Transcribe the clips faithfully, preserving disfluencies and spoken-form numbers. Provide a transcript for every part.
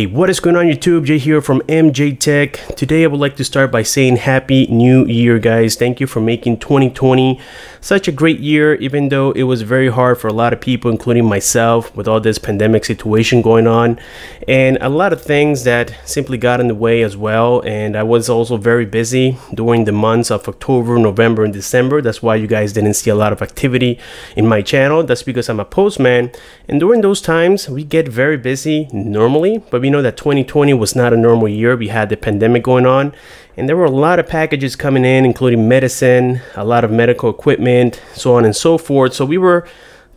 Hey, what is going on YouTube? Jay here from M J Tech. Today I would like to start by saying Happy New Year, guys. Thank you for making twenty twenty such a great year, even though it was very hard for a lot of people, including myself, with all this pandemic situation going on and a lot of things that simply got in the way as well. And I was also very busy during the months of October, November, and December. That's why you guys didn't see a lot of activity in my channel. That's because I'm a postman, and during those times we get very busy normally, but we know that twenty twenty was not a normal year. We had the pandemic going on, and there were a lot of packages coming in, including medicine, a lot of medical equipment, so on and so forth. So we were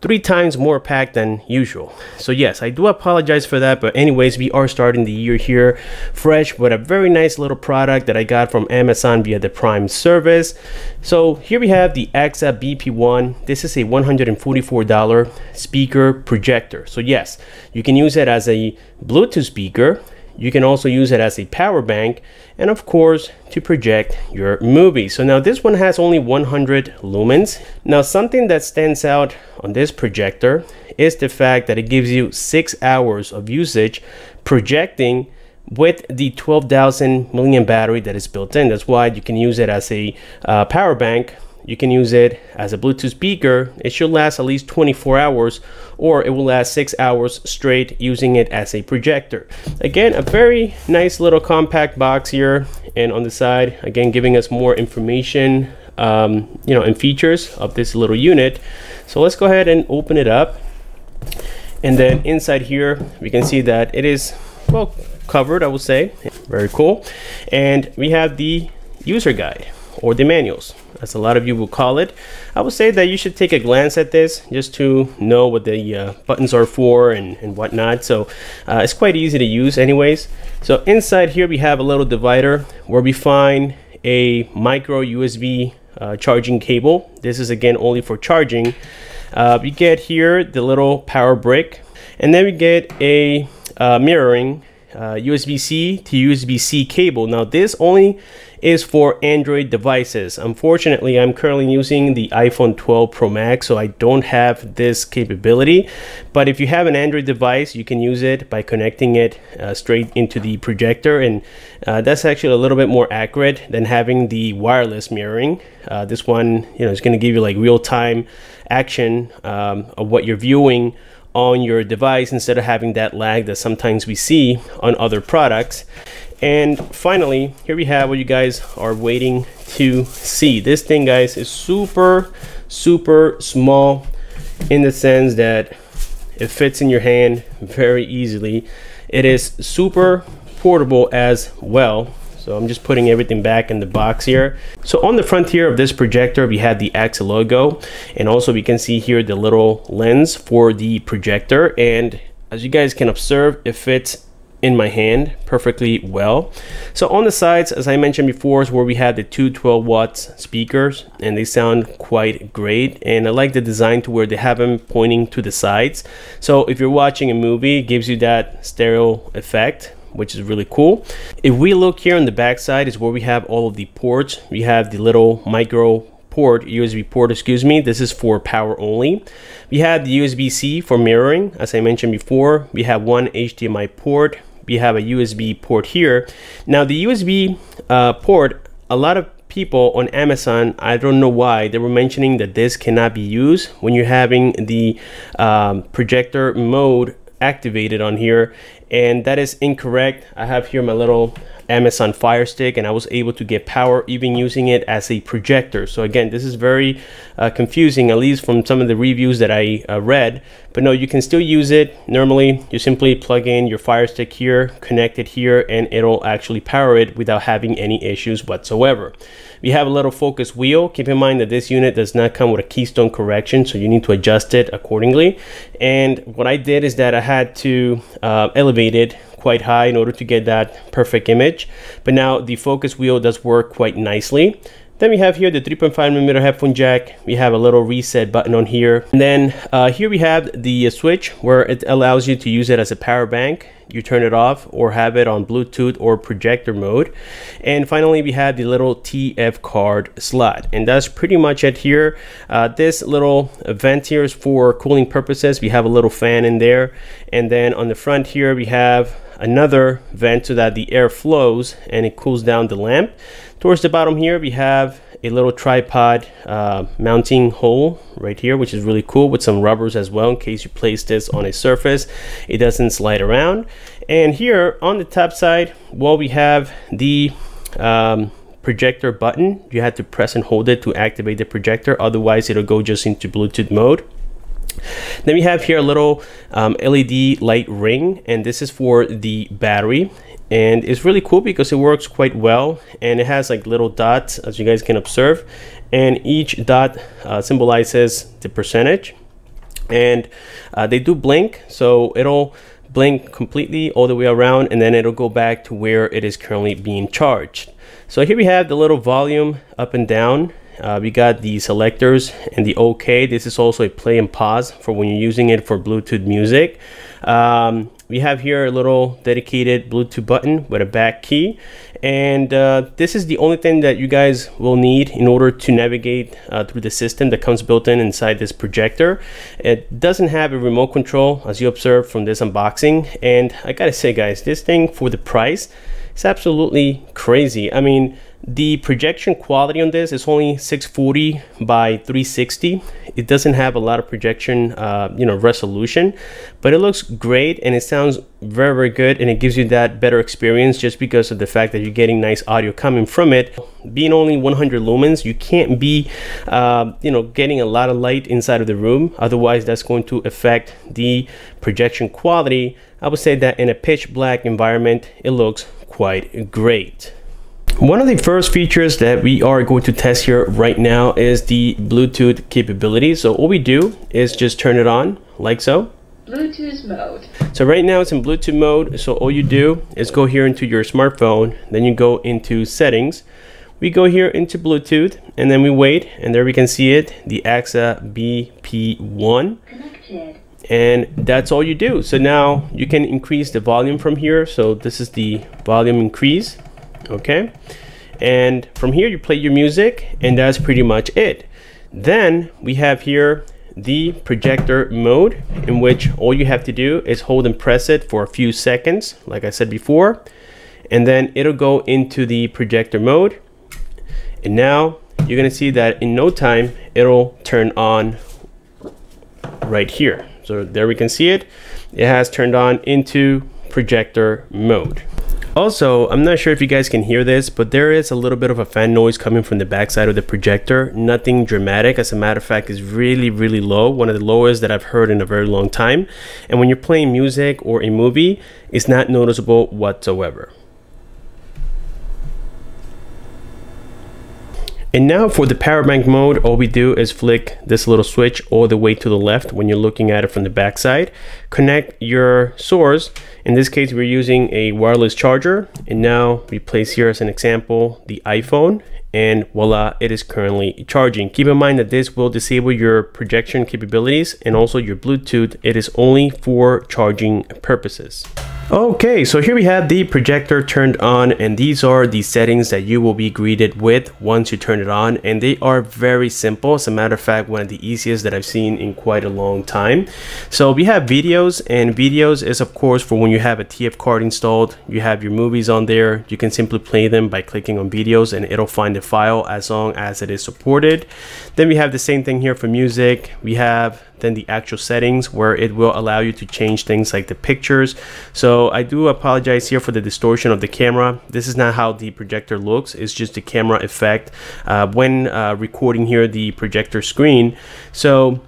three times more packed than usual. So yes, I do apologize for that, but anyways, we are starting the year here fresh with a very nice little product that I got from Amazon via the Prime service. So here we have the AAXA B P one. This is a one hundred forty-four dollar speaker projector. So yes, you can use it as a Bluetooth speaker. You can also use it as a power bank, and of course to project your movie. So now this one has only one hundred lumens. Now something that stands out on this projector is the fact that it gives you six hours of usage projecting with the twelve thousand milliamp battery that is built in. That's why you can use it as a uh, power bank. You can use it as a Bluetooth speaker. It should last at least twenty-four hours, or it will last six hours straight using it as a projector. Again, a very nice little compact box here, and on the side, again, giving us more information, um, you know, and features of this little unit. So let's go ahead and open it up. And then inside here, we can see that it is well covered, I would say. Very cool. And we have the user guide, or the manuals, as a lot of you will call it. I would say that you should take a glance at this just to know what the uh, buttons are for and, and whatnot. So uh, it's quite easy to use anyways. So inside here we have a little divider where we find a micro U S B uh, charging cable. This is again only for charging. Uh, we get here the little power brick, and then we get a uh, mirroring Uh, U S B C to U S B C cable. Now this only is for Android devices. Unfortunately, I'm currently using the iPhone twelve Pro Max, so I don't have this capability. But if you have an Android device, you can use it by connecting it uh, straight into the projector, and uh, that's actually a little bit more accurate than having the wireless mirroring. Uh, this one, you know, it's going to give you like real-time action um, of what you're viewing on your device, instead of having that lag that sometimes we see on other products. And finally, here we have what you guys are waiting to see. This thing, guys, is super super small in the sense that it fits in your hand very easily. It is super portable as well. So I'm just putting everything back in the box here. So on the front here of this projector, we have the AAXA logo, and also we can see here the little lens for the projector. And as you guys can observe, it fits in my hand perfectly well. So on the sides, as I mentioned before, is where we have the two twelve watts speakers, and they sound quite great. And I like the design to where they have them pointing to the sides. So if you're watching a movie, it gives you that stereo effect, which is really cool. If we look here on the back side is where we have all of the ports. We have the little micro port, U S B port, excuse me. This is for power only. We have the U S B C for mirroring, as I mentioned before. We have one H D M I port. We have a U S B port here. Now the U S B uh, port, a lot of people on Amazon, I don't know why, they were mentioning that this cannot be used when you're having the um, projector mode activated on here, and that is incorrect. I have here my little Amazon Fire Stick, and I was able to get power even using it as a projector. So again, this is very uh, confusing, at least from some of the reviews that I uh, read. But no, you can still use it normally. You simply plug in your Fire Stick here, connect it here, and it'll actually power it without having any issues whatsoever. We have a little focus wheel. Keep in mind that this unit does not come with a keystone correction, so you need to adjust it accordingly. And what I did is that I had to uh, elevate it quite high in order to get that perfect image. But now the focus wheel does work quite nicely. Then we have here the three point five millimeter headphone jack. We have a little reset button on here. And then uh, here we have the switch where it allows you to use it as a power bank. You turn it off or have it on Bluetooth or projector mode. And finally, we have the little T F card slot. And that's pretty much it here. Uh, this little vent here is for cooling purposes. We have a little fan in there. And then on the front here, we have another vent so that the air flows and it cools down the lamp. Towards the bottom here, we have a little tripod uh, mounting hole right here, which is really cool, with some rubbers as well in case you place this on a surface, it doesn't slide around. And here on the top side, well, we have the um, projector button. You have to press and hold it to activate the projector, otherwise it'll go just into Bluetooth mode. Then we have here a little um, L E D light ring, and this is for the battery. And it's really cool because it works quite well, and it has like little dots, as you guys can observe, and each dot uh, symbolizes the percentage. And uh, they do blink, so it'll blink completely all the way around, and then it'll go back to where it is currently being charged. So here we have the little volume up and down. Uh, we got the selectors and the OK. This is also a play and pause for when you're using it for Bluetooth music. Um, we have here a little dedicated Bluetooth button with a back key. And uh, this is the only thing that you guys will need in order to navigate uh, through the system that comes built in inside this projector. It doesn't have a remote control, as you observe from this unboxing. And I gotta say, guys, this thing for the price, it's absolutely crazy. I mean, the projection quality on this is only six forty by three sixty. It doesn't have a lot of projection, uh, you know, resolution, but it looks great and it sounds very, very good, and it gives you that better experience just because of the fact that you're getting nice audio coming from it. Being only one hundred lumens, you can't be, uh, you know, getting a lot of light inside of the room. Otherwise, that's going to affect the projection quality. I would say that in a pitch black environment, it looks quite great. One of the first features that we are going to test here right now is the Bluetooth capability. So all we do is just turn it on like so. Bluetooth mode. So right now it's in Bluetooth mode. So all you do is go here into your smartphone, then you go into settings. We go here into Bluetooth, and then we wait, and there we can see it, the AAXA B P one. Connected. And that's all you do. So now you can increase the volume from here. So this is the volume increase. Okay, and from here you play your music, and that's pretty much it. Then we have here the projector mode, in which all you have to do is hold and press it for a few seconds, like I said before, and then it'll go into the projector mode. And now you're gonna see that in no time it'll turn on right here. So there we can see it, it has turned on into projector mode. Also, I'm not sure if you guys can hear this, but there is a little bit of a fan noise coming from the backside of the projector. Nothing dramatic. As a matter of fact, it's really, really low. One of the lowest that I've heard in a very long time. And when you're playing music or a movie, it's not noticeable whatsoever. And now for the power bank mode, all we do is flick this little switch all the way to the left when you're looking at it from the backside. Connect your source. In this case, we're using a wireless charger. And now we place here as an example the iPhone. And voila, it is currently charging. Keep in mind that this will disable your projection capabilities and also your Bluetooth. It is only for charging purposes. Okay, so here we have the projector turned on, and these are the settings that you will be greeted with once you turn it on, and they are very simple. As a matter of fact, one of the easiest that I've seen in quite a long time. So we have videos, and videos is of course for when you have a T F card installed, you have your movies on there, you can simply play them by clicking on videos and it'll find the file as long as it is supported. Then we have the same thing here for music. We have then the actual settings where it will allow you to change things like the pictures. So I do apologize here for the distortion of the camera. This is not how the projector looks. It's just the camera effect uh, when uh, recording here the projector screen. So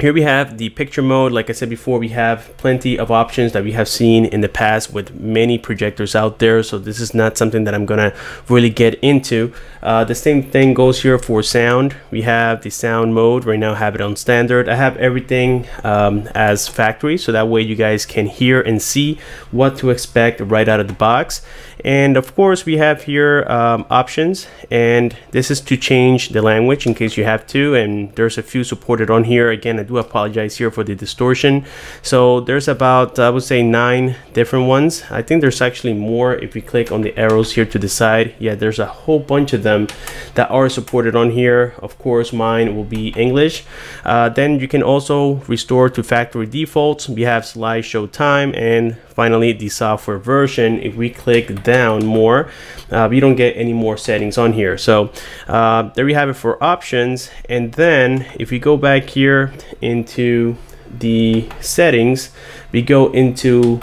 Here we have the picture mode. Like I said before, we have plenty of options that we have seen in the past with many projectors out there. So this is not something that I'm gonna really get into. Uh, the same thing goes here for sound. We have the sound mode. Right now I have it on standard. I have everything um, as factory. So that way you guys can hear and see what to expect right out of the box. And of course we have here um, options. And this is to change the language in case you have to. And there's a few supported on here. Again, do apologize here for the distortion. So there's about, I would say, nine different ones. I think there's actually more if we click on the arrows here to the side. Yeah, there's a whole bunch of them that are supported on here. Of course, mine will be English. Uh, then you can also restore to factory defaults. We have slideshow time, and finally the software version. If we click down more, uh, we don't get any more settings on here. So uh, there we have it for options. And then if we go back here into the settings, we go into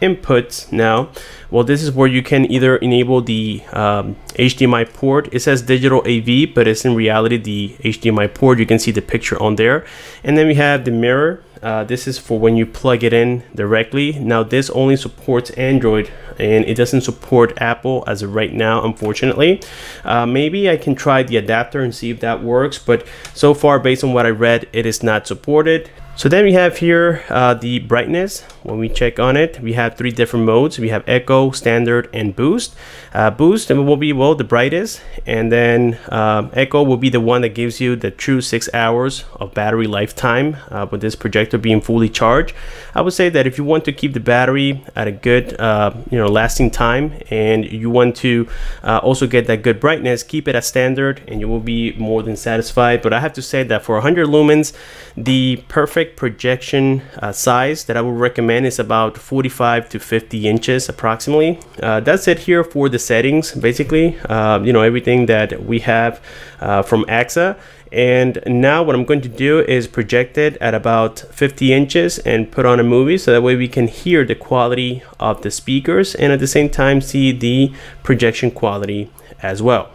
inputs now. Well, this is where you can either enable the um, H D M I port. It says digital A V, but it's in reality the H D M I port. You can see the picture on there. And then we have the mirror. Uh, this is for when you plug it in directly. Now this only supports Android and it doesn't support Apple as of right now, unfortunately. Uh, maybe I can try the adapter and see if that works, but so far based on what I read, it is not supported. So then we have here uh, the brightness. When we check on it, we have three different modes. We have echo, standard, and boost. Uh, boost will be, well, the brightest, and then um, echo will be the one that gives you the true six hours of battery lifetime uh, with this projector being fully charged. I would say that if you want to keep the battery at a good, uh, you know, lasting time, and you want to uh, also get that good brightness, keep it at standard, and you will be more than satisfied. But I have to say that for one hundred lumens, the perfect projection uh, size that I would recommend is about forty-five to fifty inches approximately. Uh, that's it here for the settings, basically. Uh, you know, everything that we have uh, from AXA. And now what I'm going to do is project it at about fifty inches and put on a movie, so that way we can hear the quality of the speakers and at the same time see the projection quality as well.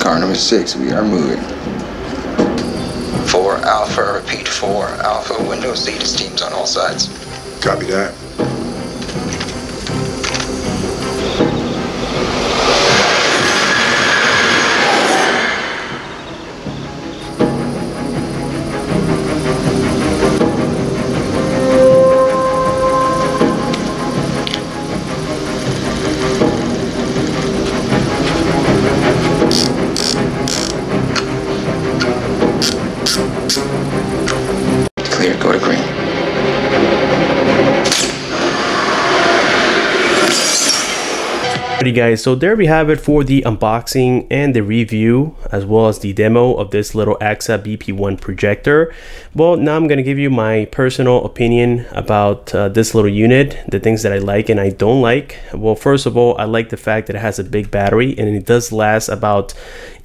Car number six, we are moving. Four Alpha, repeat four Alpha, window seat is teams on all sides. Copy that. Guys, so there we have it for the unboxing and the review, as well as the demo of this little AXA B P one projector. Well, now I'm going to give you my personal opinion about uh, this little unit, the things that I like and I don't like. Well, first of all, I like the fact that it has a big battery and it does last about,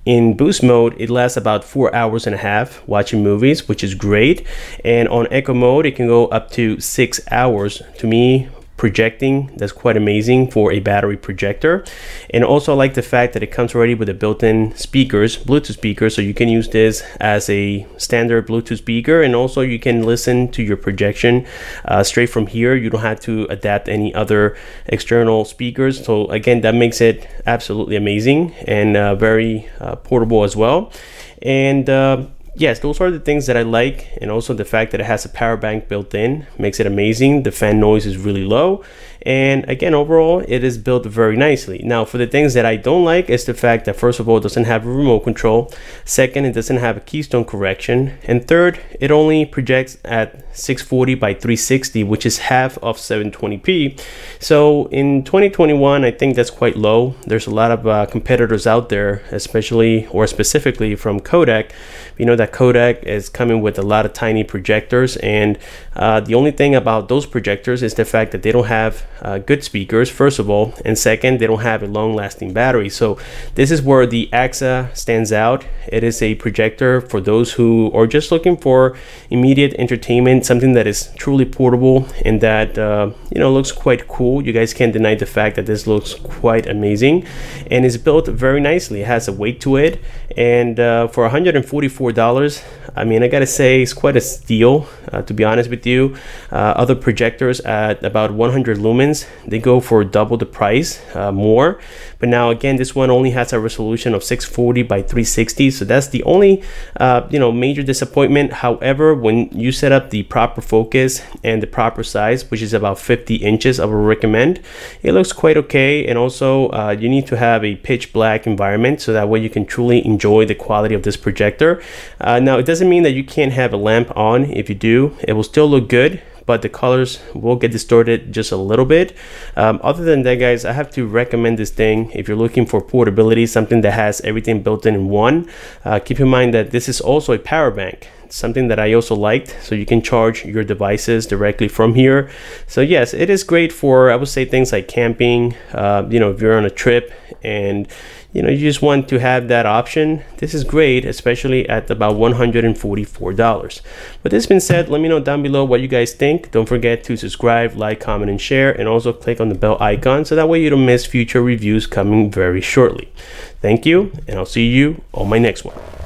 in boost mode, it lasts about four hours and a half watching movies, which is great. And on echo mode, it can go up to six hours. To me, projecting, that's quite amazing for a battery projector. And also I like the fact that it comes already with the built-in speakers, Bluetooth speakers, so you can use this as a standard Bluetooth speaker, and also you can listen to your projection uh, straight from here. You don't have to adapt any other external speakers. So again, that makes it absolutely amazing and uh, very uh, portable as well. And uh, yes, those are the things that I like. And also the fact that it has a power bank built in makes it amazing. The fan noise is really low. And again, overall, it is built very nicely. Now, for the things that I don't like is the fact that, first of all, it doesn't have a remote control. Second, it doesn't have a keystone correction. And third, it only projects at six forty by three sixty, which is half of seven twenty p. So in twenty twenty-one, I think that's quite low. There's a lot of uh, competitors out there, especially or specifically from Kodak. You know that Kodak is coming with a lot of tiny projectors, and uh, the only thing about those projectors is the fact that they don't have uh, good speakers, first of all, and second, they don't have a long-lasting battery. So this is where the A A X A stands out. It is a projector for those who are just looking for immediate entertainment, something that is truly portable and that uh, you know, looks quite cool. You guys can't deny the fact that this looks quite amazing and is built very nicely. It has a weight to it, and uh, for one hundred forty-four dollars, I mean, I gotta say it's quite a steal, uh, to be honest with you. Uh, other projectors at about one hundred lumens, they go for double the price, uh, more. But now again, this one only has a resolution of six forty by three sixty, so that's the only uh, you know, major disappointment. However, when you set up the proper focus and the proper size, which is about fifty inches, I would recommend, it looks quite okay. And also uh, you need to have a pitch black environment so that way you can truly enjoy the quality of this projector. Uh, now it doesn't mean that you can't have a lamp on. If you do, it will still look good, but the colors will get distorted just a little bit. Um, other than that, guys, I have to recommend this thing if you're looking for portability, something that has everything built in in one. Uh, keep in mind that this is also a power bank, something that I also liked, so you can charge your devices directly from here. So yes, it is great for, I would say, things like camping, uh, you know, if you're on a trip and you know, you just want to have that option. This is great, especially at about one hundred forty-four dollars. But this being said, let me know down below what you guys think. Don't forget to subscribe, like, comment, and share, and also click on the bell icon so that way you don't miss future reviews coming very shortly. Thank you, and I'll see you on my next one.